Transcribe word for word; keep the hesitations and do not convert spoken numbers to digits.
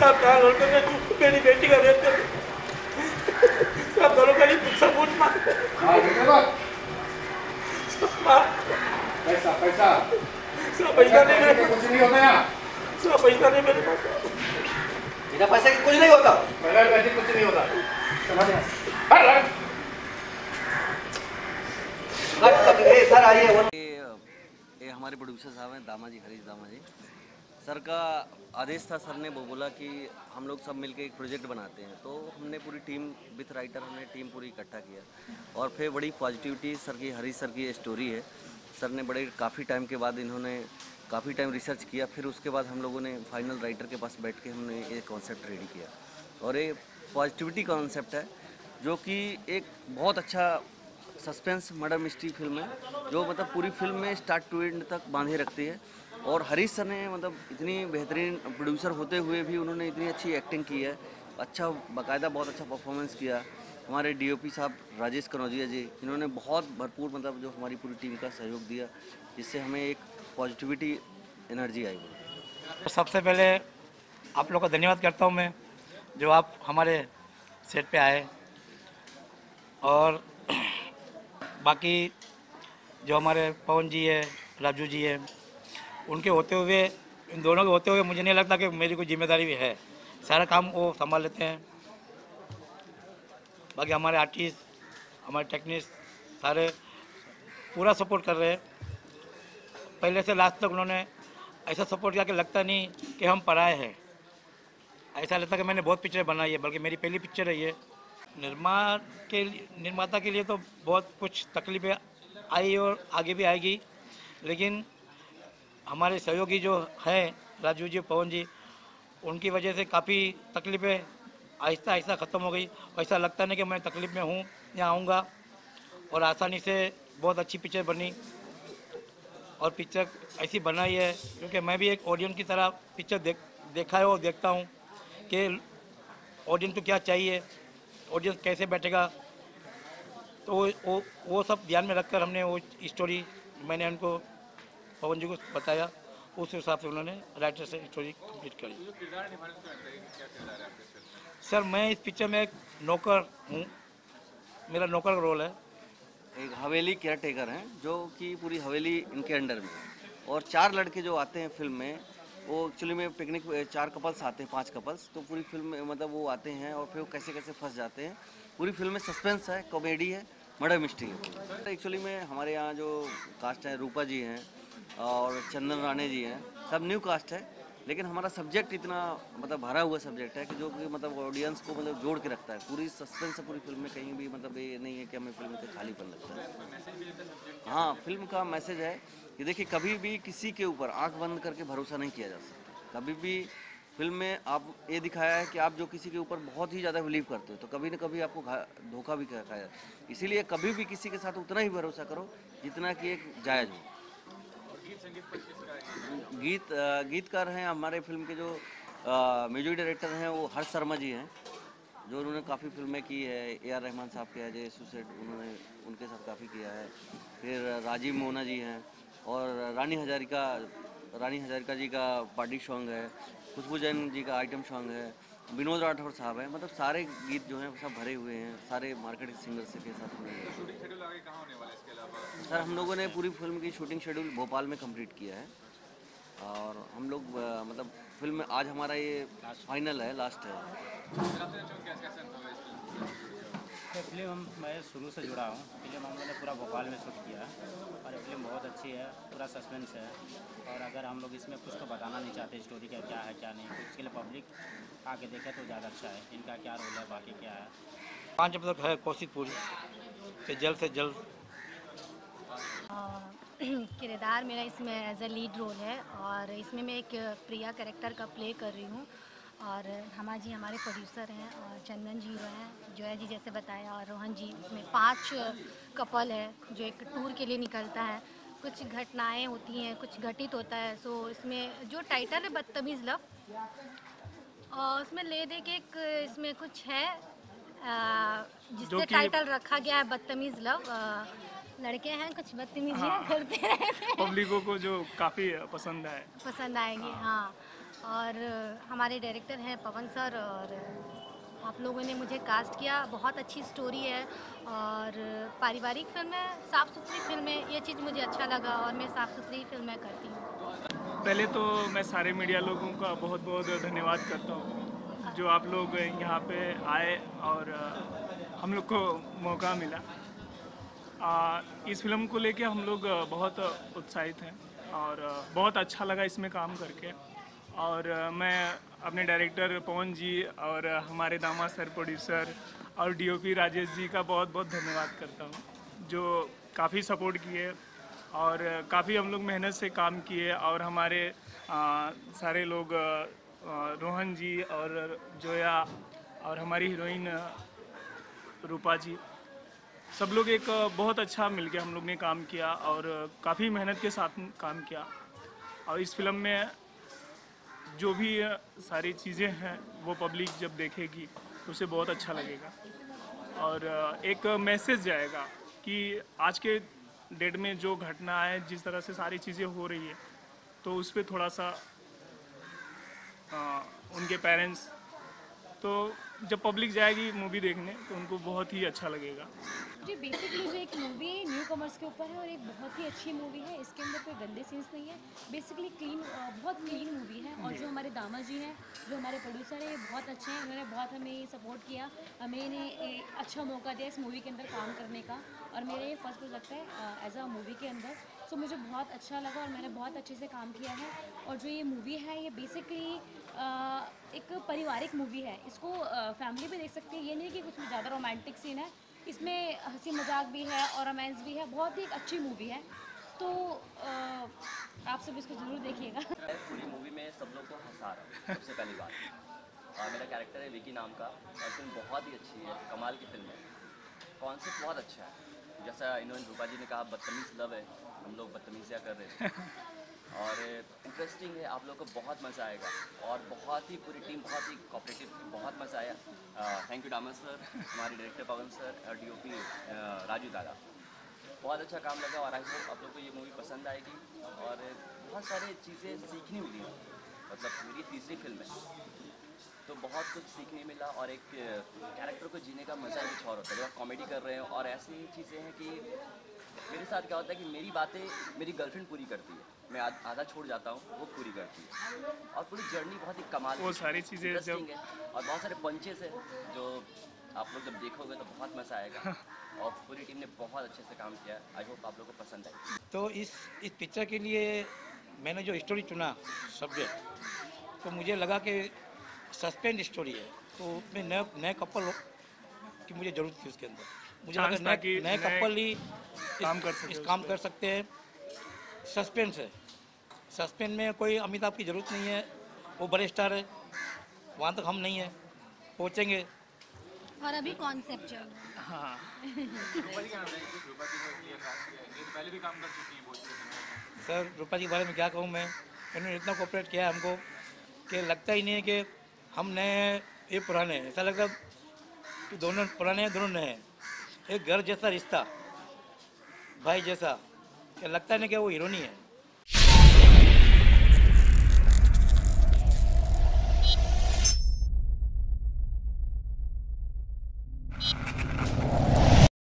साहब कहा लड़के में तू मेरी बेटी का रेप कर साहब दोनों का ये सबूत मार पैसा पैसा साहब पैसा नहीं मेरे कुछ नहीं होता यार साहब पैसा नहीं मेरे पास बिना पैसे के कुछ नहीं होता बगैर पैसे कुछ नहीं होता समझ गए ये सर आइए ये हमारे प्रोड्यूसर साहब हैं दामा जी हरीश दामा जी सर का आदेश था सर ने वो बोला कि हम लोग सब मिलके एक प्रोजेक्ट बनाते हैं तो हमने पूरी टीम विथ राइटर हमने टीम पूरी इकट्ठा किया और फिर बड़ी पॉजिटिविटी सर की हरीश सर की स्टोरी है सर ने बड़े काफ़ी टाइम के बाद इन्होंने काफ़ी टाइम रिसर्च किया फिर उसके बाद हम लोगों ने फाइनल राइटर के पास बैठ के हमने ये कॉन्सेप्ट रेडी किया और ये पॉजिटिविटी कॉन्सेप्ट है जो कि एक बहुत अच्छा सस्पेंस मर्डर मिस्ट्री फिल्म है जो मतलब पूरी फिल्म में स्टार्ट टू एंड तक बांधे रखती है और हरीश सर ने मतलब इतनी बेहतरीन प्रोड्यूसर होते हुए भी उन्होंने इतनी अच्छी एक्टिंग की है अच्छा बाकायदा बहुत अच्छा परफॉर्मेंस किया हमारे डीओपी साहब राजेश कनौजिया जी इन्होंने बहुत भरपूर मतलब जो हमारी पूरी टीम का सहयोग दिया जिससे हमें एक पॉजिटिविटी एनर्जी आई। सबसे पहले आप लोग का धन्यवाद करता हूँ मैं जो आप हमारे सेट पे आए और बाकी जो हमारे पवन जी है राजू जी है उनके होते हुए इन दोनों के होते हुए मुझे नहीं लगता कि मेरी कोई जिम्मेदारी भी है सारा काम वो संभाल लेते हैं बाकी हमारे आर्टिस्ट हमारे टेक्नीशियन सारे पूरा सपोर्ट कर रहे हैं पहले से लास्ट तक उन्होंने ऐसा सपोर्ट किया कि लगता नहीं कि हम पराए हैं ऐसा लगता कि मैंने बहुत पिक्चर बनाई है बल्कि मेरी पहली पिक्चर है ये। निर्माण के निर्माता के लिए तो बहुत कुछ तकलीफें आई और आगे भी आएगी लेकिन हमारे सहयोगी जो हैं राजू जी पवन जी उनकी वजह से काफ़ी तकलीफ़ें आहिस्ता आहिस्ता ख़त्म हो गई ऐसा लगता नहीं कि मैं तकलीफ़ में हूँ या आऊँगा और आसानी से बहुत अच्छी पिक्चर बनी और पिक्चर ऐसी बनाई है क्योंकि मैं भी एक ऑडियंस की तरह पिक्चर देख देखा है और देखता हूँ कि ऑडियंस को क्या चाहिए ऑडियंस कैसे बैठेगा तो वो वो, वो सब ध्यान में रखकर हमने वो स्टोरी मैंने उनको पवन जी को बताया उस हिसाब से उन्होंने राइटर से स्टोरी कंप्लीट करी। सर मैं इस पिक्चर में एक नौकर हूँ मेरा नौकर का रोल है एक हवेली केयर टेकर हैं जो कि पूरी हवेली इनके अंडर में है और चार लड़के जो आते हैं फिल्म में वो एक्चुअली में पिकनिक चार कपल्स आते हैं पांच कपल्स तो पूरी फिल्म में मतलब वो आते हैं और फिर वो कैसे कैसे फंस जाते हैं पूरी फिल्म में सस्पेंस है कॉमेडी है मर्डर मिस्ट्री है। एक्चुअली में हमारे यहाँ जो कास्ट हैं रूपा जी हैं और चंदन राणे जी हैं सब न्यू कास्ट है लेकिन हमारा सब्जेक्ट इतना मतलब भरा हुआ सब्जेक्ट है कि जो कि मतलब ऑडियंस को मतलब जोड़ के रखता है पूरी सस्पेंस है पूरी फिल्म में कहीं भी मतलब ये नहीं है कि हमें फिल्म से खालीपन लगता है। हाँ फिल्म का मैसेज है कि देखिए कभी भी किसी के ऊपर आंख बंद करके भरोसा नहीं किया जा सकता कभी भी फिल्म में आप ये दिखाया है कि आप जो किसी के ऊपर बहुत ही ज़्यादा बिलीव करते हो तो कभी ना कभी आपको धोखा भी खाया इसीलिए कभी भी किसी के साथ उतना ही भरोसा करो जितना कि एक जायज़ हो। गीत गीतकार हैं हमारे फिल्म के जो म्यूजिक डायरेक्टर हैं वो हर्ष शर्मा जी हैं जो उन्होंने काफ़ी फिल्में की है ए आर रहमान साहब के अजय सुसेट उन्होंने उनके साथ काफ़ी किया है फिर राजीव मोना जी हैं और रानी हजारिका रानी हजारिका जी का पार्टी सॉन्ग है खुशबू जैन जी का आइटम सॉन्ग है बिनोद राठौर साहब हैं मतलब सारे गीत जो हैं सब भरे हुए हैं सारे मार्केट सिंगर्स के साथ तो सर हम लोगों ने पूरी फिल्म की शूटिंग शेड्यूल भोपाल में कंप्लीट किया है और हम लोग मतलब फिल्म में आज हमारा ये फाइनल है लास्ट है। तो फिल्म मैं शुरू से जुड़ा हूँ फिल्म हम लोगों ने पूरा भोपाल में शूट किया और ये फिल्म बहुत अच्छी है पूरा सस्पेंस है और अगर हम लोग इसमें कुछ तो बताना नहीं चाहते स्टोरी का क्या है क्या नहीं तो इसके लिए पब्लिक आके देखे तो ज़्यादा अच्छा है इनका क्या रोल है बाकी क्या है। पाँच बजे तक है कोशिश पूरी कि जल्द से जल्द किरदार मेरा इसमें एज ए लीड रोल है और इसमें मैं एक प्रिया कैरेक्टर का प्ले कर रही हूँ और हमा जी हमारे प्रोड्यूसर हैं और चंदन जी हैं जोया जी जैसे बताया और रोहन जी इसमें पांच कपल है जो एक टूर के लिए निकलता है कुछ घटनाएं होती हैं कुछ घटित होता है सो इसमें जो टाइटल है बदतमीज़ लव और उसमें ले दे के एक इसमें कुछ है जिससे टाइटल रखा गया है बदतमीज़ लव लड़के हैं कुछ बदतमीज़ियाँ हाँ, करते हैं पब्लिकों को जो काफ़ी पसंद आए पसंद आएंगे हाँ, हाँ। और हमारे डायरेक्टर हैं पवन सर, और आप लोगों ने मुझे कास्ट किया। बहुत अच्छी स्टोरी है और पारिवारिक फिल्म है, साफ़ सुथरी फिल्म है, ये चीज़ मुझे अच्छा लगा और मैं साफ़ सुथरी फिल्में करती हूँ। पहले तो मैं सारे मीडिया लोगों का बहुत बहुत धन्यवाद करता हूँ जो आप लोग यहाँ पे आए और हम लोग को मौका मिला। आ, इस फिल्म को लेके हम लोग बहुत उत्साहित हैं और बहुत अच्छा लगा इसमें काम करके। और मैं अपने डायरेक्टर पवन जी और हमारे दामा सर प्रोड्यूसर और डीओपी राजेश जी का बहुत बहुत धन्यवाद करता हूँ जो काफ़ी सपोर्ट किए और काफ़ी हम लोग मेहनत से काम किए। और हमारे आ, सारे लोग आ, रोहन जी और जोया और हमारी हीरोइन रूपा जी, सब लोग एक बहुत अच्छा मिलके हम लोग ने काम किया और काफ़ी मेहनत के साथ काम किया। और इस फिल्म में जो भी सारी चीज़ें हैं वो पब्लिक जब देखेगी उसे बहुत अच्छा लगेगा और एक मैसेज जाएगा कि आज के डेट में जो घटना है, जिस तरह से सारी चीज़ें हो रही है, तो उस पर थोड़ा सा आ, उनके पेरेंट्स, तो जब पब्लिक जाएगी मूवी देखने तो उनको बहुत ही अच्छा लगेगा। जी बेसिकली जो एक मूवी है न्यू कॉमर्स के ऊपर है और एक बहुत ही अच्छी मूवी है। इसके अंदर कोई गंदे सीन्स नहीं है, बेसिकली क्लीन, बहुत क्लीन मूवी है। और जो हमारे दामा जी हैं, जो हमारे प्रोड्यूसर हैं, बहुत अच्छे हैं, उन्होंने बहुत हमें सपोर्ट किया, हमें इन्हें अच्छा मौका दिया इस मूवी के अंदर काम करने का। और मेरे फर्स्ट प्रोजेक्ट है एज अ मूवी के अंदर, सो मुझे बहुत अच्छा लगा और मैंने बहुत अच्छे से काम किया है। और जो ये मूवी है ये बेसिकली एक पारिवारिक मूवी है, इसको फैमिली भी देख सकती है। ये नहीं कि कुछ ज़्यादा रोमांटिक सीन है, इसमें हंसी मजाक भी है और रोमांस भी है। बहुत ही एक अच्छी मूवी है, तो आप सब इसको ज़रूर देखिएगा। पूरी मूवी में सब लोग को हंसा रहा है, सबसे पहली बात। और मेरा कैरेक्टर है विकी नाम का और फिल्म बहुत ही अच्छी है, कमाल की फिल्म है। कॉन्सेप्ट बहुत अच्छा है, जैसा इन्होंने रूपा जी ने कहा बदतमीज़ लव है, हम लोग बदतमीज़ियाँ कर रहे थे और इंटरेस्टिंग है। आप लोग को बहुत मज़ा आएगा और बहुत ही पूरी टीम बहुत ही कॉपरेटिव, बहुत मज़ा आया। थैंक यू डामा सर, हमारे डायरेक्टर पवन सर और डीओपी राजू दादा, बहुत अच्छा काम लगा। और आई होप आप लोग को ये मूवी पसंद आएगी और बहुत सारी चीज़ें सीखने मिली, मतलब मेरी तीसरी फिल्म है तो बहुत कुछ सीखने मिला। और एक कैरेक्टर को जीने का मज़ा कुछ और होता है जब आप कॉमेडी कर रहे हो। और ऐसी चीज़ें हैं कि मेरे साथ क्या होता है कि मेरी बातें मेरी गर्लफ्रेंड पूरी करती है, मैं आधा छोड़ जाता हूँ, वो पूरी करती है। और पूरी जर्नी बहुत ही कमाल, वो सारी चीज़ें इंटरेस्टिंग है और बहुत सारे पंचेस हैं जो आप लोग जब देखोगे तो बहुत मज़ा आएगा। और पूरी टीम ने बहुत अच्छे से काम किया, आई होप आप लोग को पसंद आए। तो इस इस पिक्चर के लिए मैंने जो स्टोरी चुना सब्जेक्ट, तो मुझे लगा कि सस्पेंड स्टोरी है, तो उसमें नए नए कपल की मुझे ज़रूरत थी उसके अंदर। मुझे लगा नए नए कपल ही काम कर सकते, इस काम कर सकते हैं। सस्पेंस है, सस्पेंस में कोई अमिताभ की ज़रूरत नहीं है, वो बड़े स्टार है, वहाँ तक हम नहीं है, पहुँचेंगे। और अभी कॉन्सेप्ट है, हाँ पहले भी काम कर चुकी हैं सर। रूपा जी के बारे में क्या कहूँ मैं, इन्होंने इतना कोऑपरेट किया है हमको कि लगता ही नहीं है कि हम नए ये पुराने हैं, ऐसा लगता कि दोनों पुराने हैं, दोनों नए हैं। एक घर जैसा रिश्ता, भाई जैसा, क्या लगता है ना कि वो हीरोनी है।